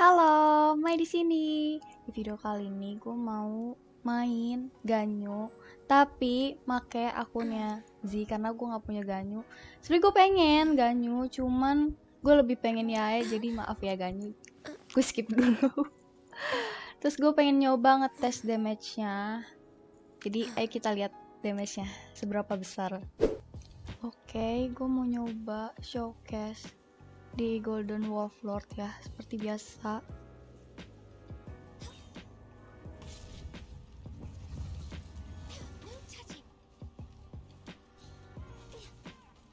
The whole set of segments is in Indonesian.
Halo, Mai di sini. Di video kali ini gue mau main Ganyu, tapi make akunnya Zi karena gue nggak punya Ganyu. Sebenernya gue pengen Ganyu, cuman gue lebih pengen Yae, jadi maaf ya Ganyu. Gue skip dulu. Terus gue pengen nyoba ngetes damage-nya. Jadi ayo kita lihat damage-nya seberapa besar. Oke, gue mau nyoba showcase di Golden Wolf Lord ya, seperti biasa.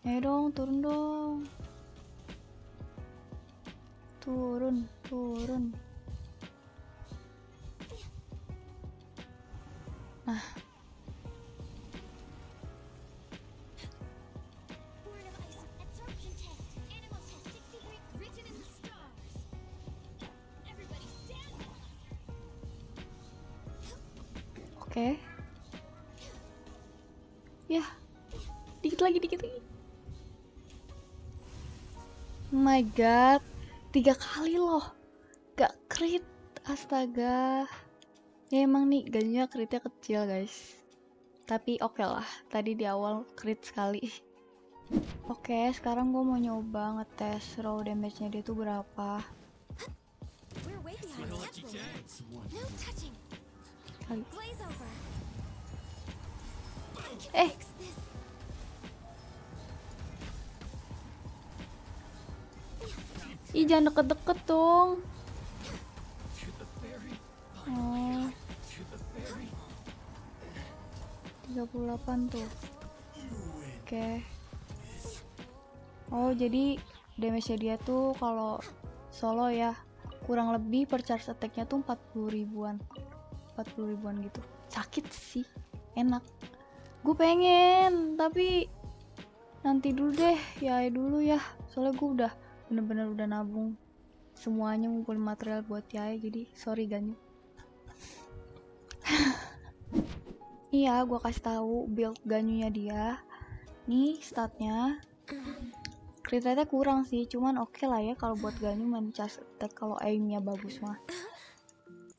Ayo dong, turun dong. Turun. Nah. Oke. Yah. Dikit lagi. Oh my god. 3 kali loh, gak crit, astaga. Ya emang nih Ganyunya critnya kecil guys, tapi oke lah, tadi di awal crit sekali. Oke, sekarang gue mau nyoba ngetes raw damage nya dia tuh berapa. Kali. Ih, jangan deket-deket dong. Oh. 38 tuh. Oke. Oh, jadi damage-nya dia tuh kalau solo ya, kurang lebih per charge attack-nya tuh 40 ribuan gitu. Sakit sih, enak. Gue pengen, tapi nanti dulu deh, Yae dulu ya. Soalnya gue udah bener-bener udah nabung semuanya, ngumpul material buat Yae, jadi sorry Ganyu. Iya, gua kasih tahu build Ganyunya dia. Nih statnya, crit rate-nya kurang sih, cuman oke lah ya kalau buat Ganyu main charge attack kalau aimnya bagus mah.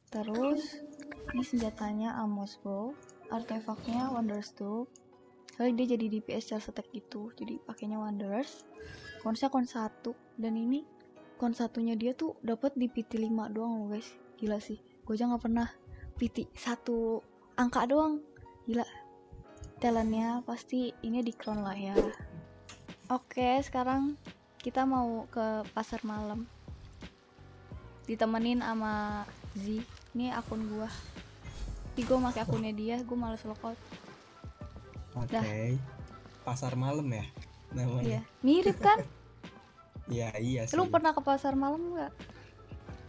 Terus ini senjatanya Amos Bow, artefaknya Wanderers tuh. Soalnya dia jadi DPS charge attack gitu, jadi pakainya Wanderers. Konsnya kon 1, dan ini kon 1-nya dia tuh dapat di PT 5 doang loh guys. Gila sih, gue aja nggak pernah PT 1 angka doang. Gila. Talentnya pasti ini di crown lah ya. Oke, sekarang kita mau ke pasar malam. Ditemenin sama Zi. Ini akun gua. Tapi gue pakai akunnya dia, gue males logout. Oke. Okay. Pasar malam ya. Namanya. Iya, mirip kan? Iya, iya sih. Lu pernah ke pasar malam nggak?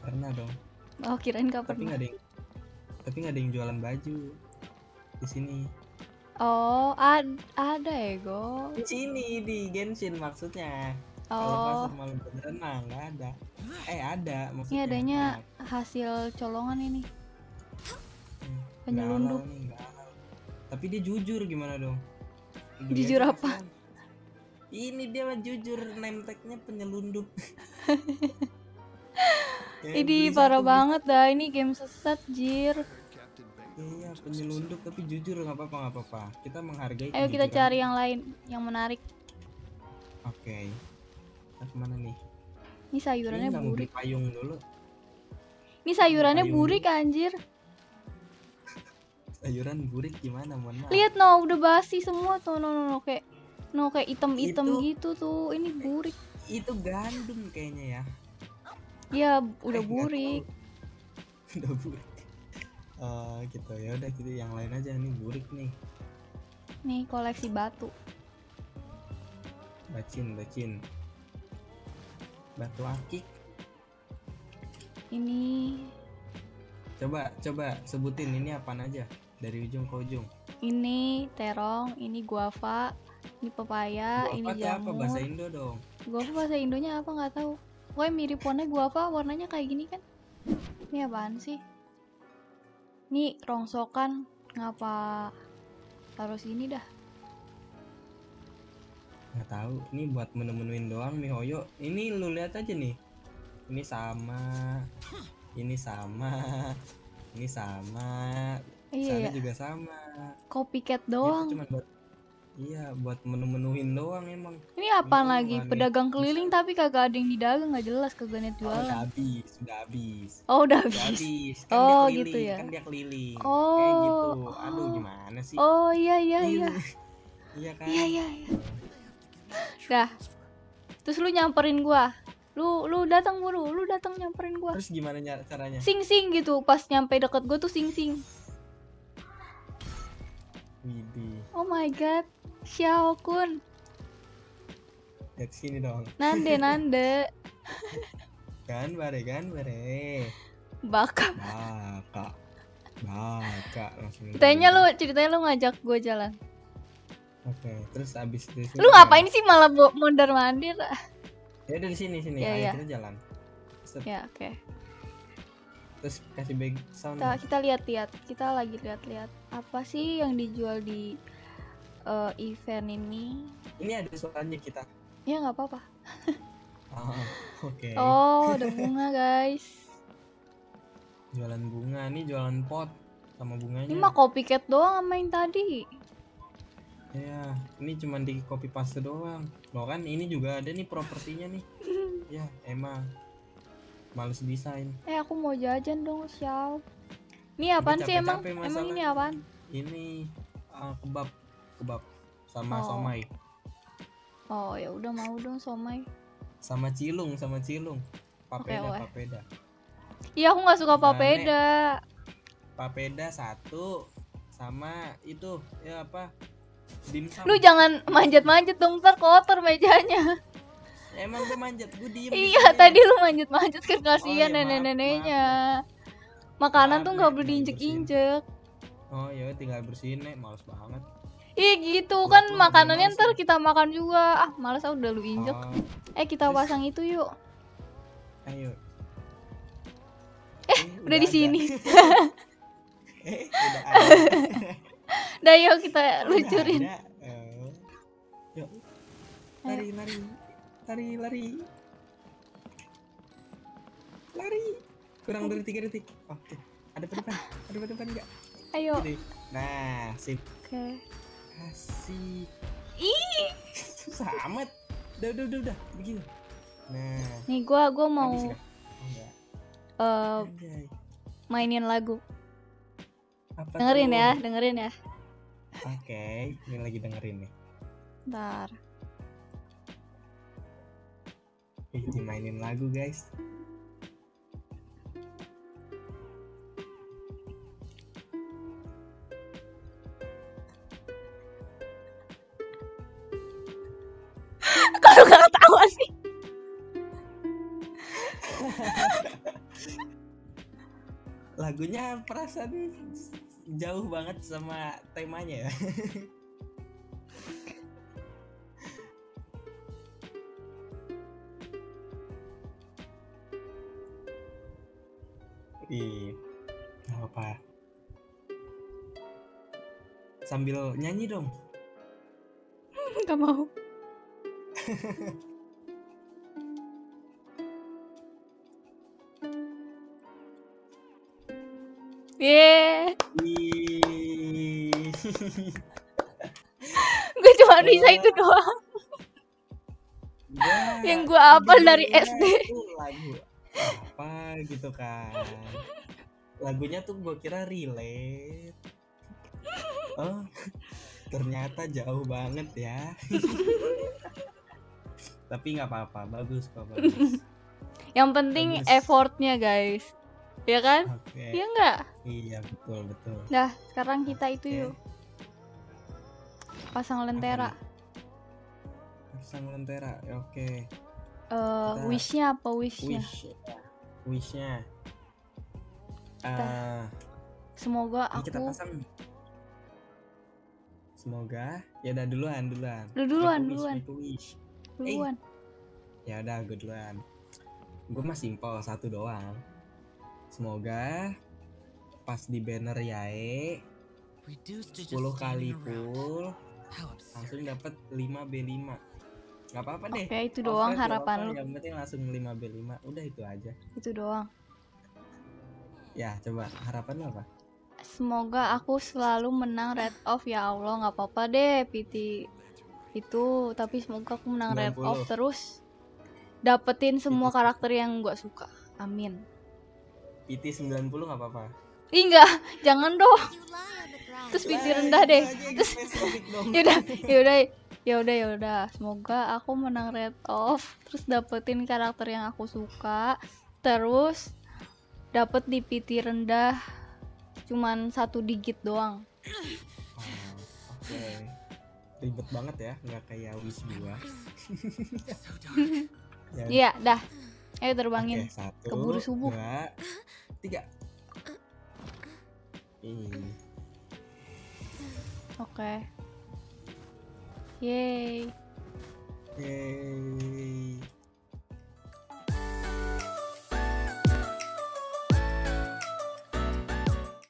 Pernah dong. Oh, kirain nggak pernah. Tapi nggak ada yang jualan baju di sini. Oh, ada ya go. Di sini di Genshin maksudnya. Oh. Kalau pasar malam berenang nggak ada. Ada maksudnya. Ini adanya hasil colongan ini. Penyelundup. Tapi dia jujur, gimana dong? Jujur apa? Masalah. Ini dia jujur, name tag-nya penyelundup. Ini parah banget dah, ini game sesat jir. Iya, penyelundup tapi jujur, nggak apa-apa. Kita menghargai. Ayo kita cari yang lain yang menarik. Oke. Nah, kemana nih? Ini sayurannya burik. Payung dulu. Ini sayurannya burik anjir. Sayuran burik gimana, mohon maaf. Lihat no, udah basi semua tuh. No, kayak kayak item gitu tuh, ini burik. Itu gandum kayaknya ya. Ya udah burik. Udah burik. Gitu ya udah, gitu yang lain aja, ini burik nih. Nih koleksi batu. Bacin. Batu akik. Ini. Coba sebutin ini apaan aja dari ujung ke ujung. Ini terong, ini guava. Ini pepaya, guava ini jamur. Apa bahasa Indo dong? Guava bahasa Indonya apa nggak tahu. Pokoknya mirip warna guava, warnanya kayak gini kan? Ini apaan sih? Ini rongsokan, ngapa taruh sini dah? Nggak tahu. Ini buat menu-menuin doang nih Hoyo. Ini lu lihat aja nih. ini sama sana juga sama, copycat doang. Cuma buat, iya, buat menu-menuin doang emang. Ini apaan lagi? Pedagang keliling tapi kagak ada yang didagang, nggak jelas, kagak net jualan. Oh, udah habis. Kan oh dia keliling, gitu ya. Kan dia keliling. Oh. Kayak gitu. Aduh gimana sih? Oh iya. Iya kan? Iya. Dah. Terus lu nyamperin gua. Lu datang buru, lu datang nyamperin gua. Terus gimana caranya? Sing-sing gitu, pas nyampe deket gua tuh sing-sing. Oh my god, Xiao kun. Lihat sini dong. Nande. Kan bare. Baka. Tanya lu, ceritanya lu ngajak gue jalan. Oke, terus abis di sini. Lu ngapain sih malah mondar-mandir? Ya udah di sini. Ya, ayo ya. Kita jalan. Set. Ya, oke. Okay. Terus kasih background. Kita lihat-lihat. Kita lagi lihat-lihat apa sih yang dijual di event ini. Ini ada suaranya kita. Ya nggak apa-apa. Oke. Oh, ada bunga guys. Jualan bunga nih, jualan pot sama bunganya. Ini mah copycat doang sama yang tadi. Ya, ini cuma di copy paste doang. Loh kan ini juga ada nih propertinya nih. Ya, emang. Males desain. Aku mau jajan dong, Xiao. Ini apaan sih emang? Emang ini apaan? Ini kebab sama somai. Oh, ya udah mau dong somai. Sama cilung. Papeda. Iya, aku nggak suka papeda. Papeda satu sama itu ya apa? Dimsum. Lu jangan manjat-manjat dong, ntar kotor mejanya. Emang gue manjat, gue diem. Iya tadi lu manjat-manjat kan kasihan nenek-neneknya. Makanan tuh nggak boleh diinjek-injek. Oh ya tinggal bersihin nek, males banget. Iya gitu kan makanannya ntar kita makan juga. Males aku udah lu injek. Kita pasang itu yuk. Ayo. Udah di sini. Udah ada. Dah yuk kita luncurin. Yuk. Lari. Kurang dari 3 detik. Oke. Ada depan enggak? Ayo. Nah, sip. Oke. Asik. Ih, susah amat. Udah, begini. Nah. Nih gua mau mainin lagu. Apa dengerin tuh? Dengerin ya. Oke, ini lagi dengerin nih. Bentar. Dimainin lagu guys. Kalau gak ketawa sih. Lagunya perasaan jauh banget sama temanya ya. Apa sambil nyanyi dong? Gak mau. Gue cuma bisa itu doang. Yang gue hafal dari SD. Lagu apa gitu kan, lagunya tuh gue kira relate, oh ternyata jauh banget ya. Tapi nggak apa-apa, bagus kok, bagus. Yang penting bagus. Effortnya guys, ya kan? Okay. Ya nggak? Iya betul. Nah sekarang kita itu yuk pasang lentera. Oke. Okay. Wishnya apa wishnya? Wishnya. Semoga aku. Kita pasang. Semoga. Ya udah duluan. Ya udah gue duluan. Gue mah simpel satu doang. Semoga pas di banner Yae 10 kali pull langsung dapat 5 B5. Gak apa-apa deh. Oke, itu doang harapan lu. Yang penting langsung 5B5. Udah itu aja. Itu doang. Ya, coba harapan lu apa? Semoga aku selalu menang rate off ya Allah. Gak apa-apa deh PT itu, tapi semoga aku menang rate off terus. Dapetin semua PT. Karakter yang gua suka. Amin. PT 90 gak apa-apa? Ih enggak, jangan dong. Terus PT rendah deh. Terus yaudah. Semoga aku menang rate off. Terus dapetin karakter yang aku suka. Terus dapet di PT rendah cuman 1 digit doang. Oke. Ribet banget ya, nggak kayak wish gua. Iya, dah. Ayo terbangin. Oke, 1, keburu subuh. 2, 3. Oke. Yeay.